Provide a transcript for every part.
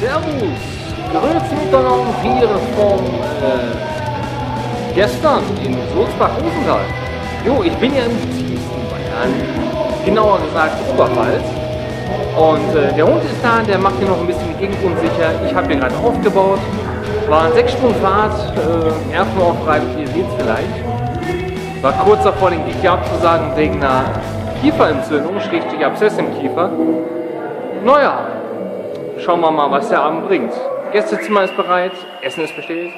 Servus! Grüß miteinander hier von gestern in Sulzbach-Rosenberg. Jo, ich bin ja im tiefsten Bayern, genauer gesagt Oberpfalz. Und der Hund ist da, der macht hier noch ein bisschen die Gegend unsicher. Ich habe hier gerade aufgebaut, war 6 Stunden Fahrt, Erfenaufreibung, ihr seht es vielleicht. War kurz davor, den Kiefer abzusagen wegen einer Kieferentzündung, schrägstrich Abszess im Kiefer. Naja. Schauen wir mal, was der Abend bringt. Gästezimmer ist bereit, Essen ist bestellt.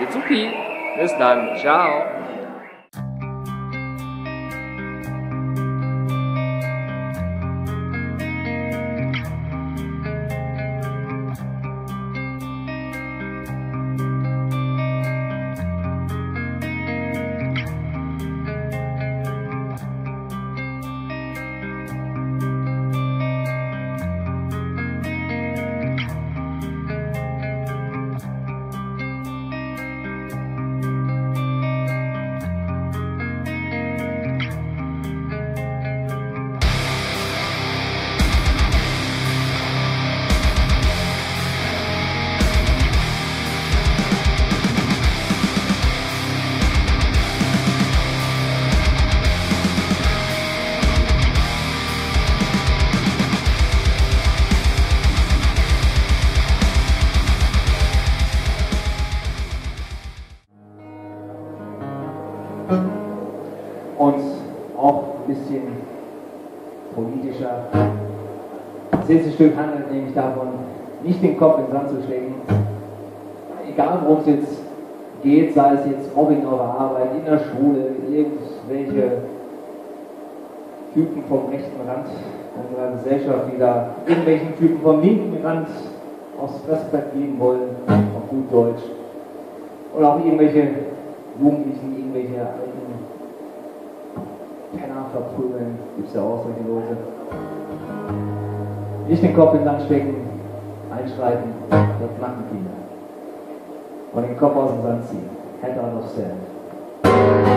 Jetzt okay. Bis dann. Ciao. Und auch ein bisschen politischer. Das letzte Stück handelt nämlich davon, nicht den Kopf in den Sand zu stecken. Egal worum es jetzt geht, sei es jetzt Mobbing auf der Arbeit, in der Schule, irgendwelche Typen vom rechten Rand unserer Gesellschaft, die da irgendwelchen Typen vom linken Rand aufs Fressbrett geben wollen, auf gut Deutsch. Oder auch irgendwelche Jugendlichen, irgendwelche alten Penner verprügeln, gibt es ja auch solche Leute. Nicht den Kopf in den Sand stecken, einschreiten, das machen viele. Und den Kopf aus dem Sand ziehen. Head out of sand.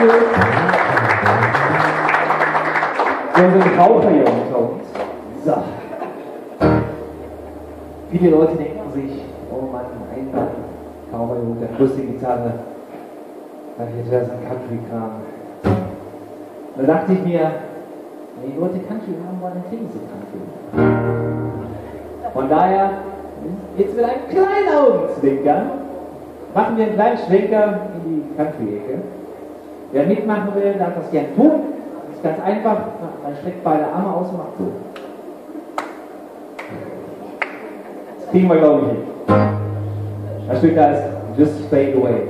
Ja, so ein Raucher hier unter uns. So. Viele Leute denken sich, oh Mann, ein Mann, Raucher hier unter, plus die Gitarre. Da habe ich jetzt ein Country-Kram. Da dachte ich mir, wenn die Leute Country haben wollen, dann kriegen sie Country. Von daher, jetzt mit einem kleinen Augenzwinkern, machen wir einen kleinen Schwenker in die Country-Ecke. Wer mitmachen will, darf das gern tun. Das ist ganz einfach. Man streckt beide Arme aus und macht so. Das kriegen wir, glaube ich, hin. Das Stück da ist Just Fade Away.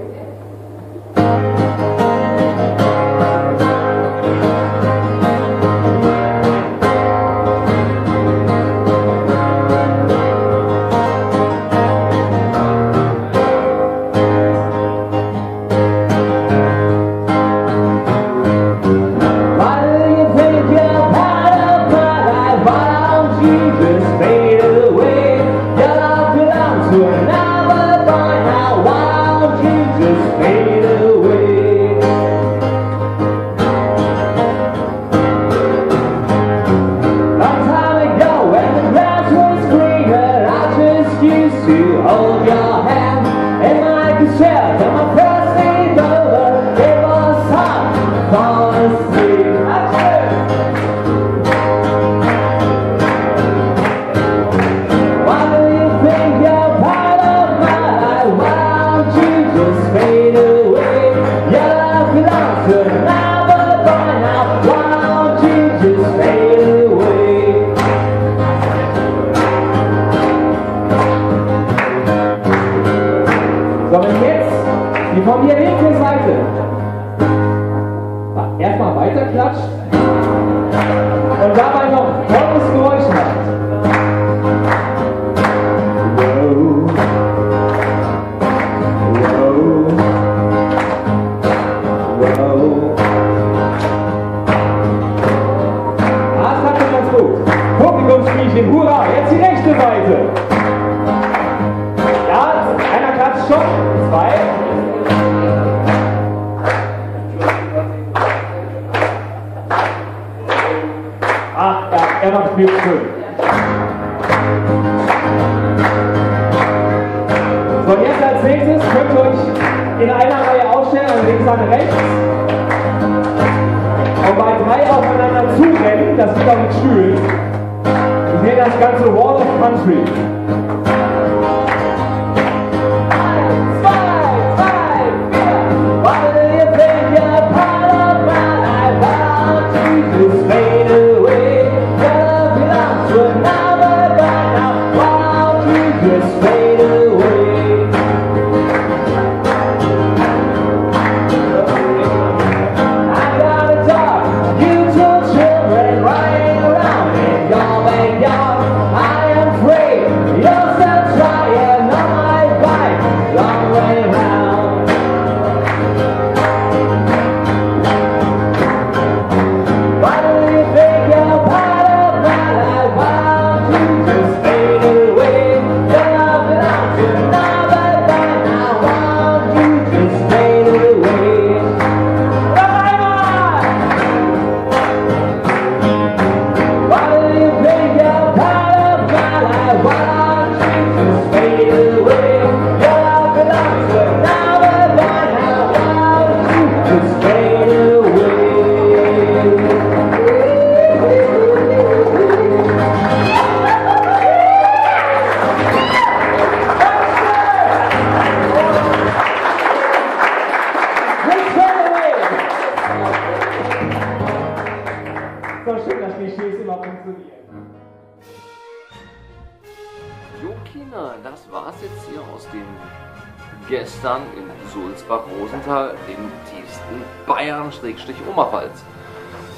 Gestern in Sulzbach-Rosenberg, im tiefsten Bayern, Schrägstrich Oberpfalz.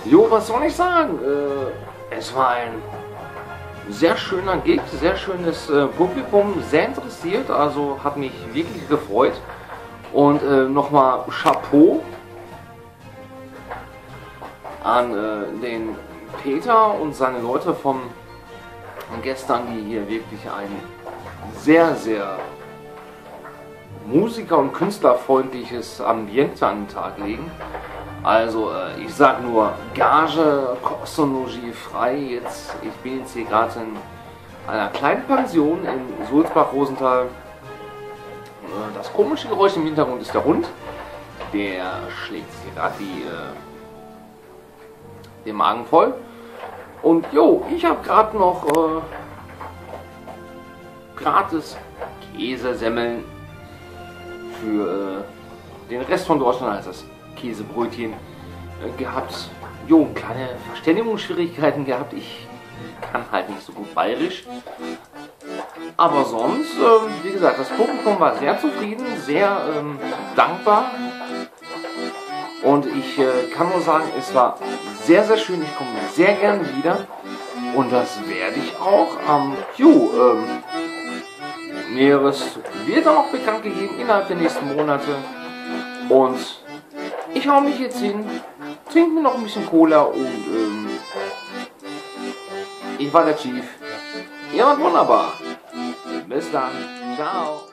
Jo, was soll ich sagen? Es war ein sehr schöner Gig, sehr schönes Publikum, sehr interessiert, also hat mich wirklich gefreut. Und nochmal Chapeau an den Peter und seine Leute von gestern, die hier wirklich einen sehr, sehr musiker- und künstlerfreundliches Ambiente an den Tag legen. Also ich sag nur, Gage, Kostenlogie frei. Jetzt, ich bin jetzt hier gerade in einer kleinen Pension in Sulzbach-Rosenberg. Das komische Geräusch im Hintergrund ist der Hund. Der schlägt sich gerade den Magen voll. Und jo, ich habe gerade noch gratis Käsesemmeln für den Rest von Deutschland als das Käsebrötchen gehabt. Jo, kleine Verständigungsschwierigkeiten gehabt. Ich kann halt nicht so gut bayerisch. Aber sonst, wie gesagt, das Publikum war sehr zufrieden, sehr dankbar. Und ich kann nur sagen, es war sehr, sehr schön. Ich komme sehr gerne wieder. Und das werde ich auch am Näheres wird dann auch bekannt gegeben innerhalb der nächsten Monate. Und ich hau mich jetzt hin, trinke mir noch ein bisschen Cola und ich war der Chief. Ihr wart wunderbar. Bis dann. Ciao.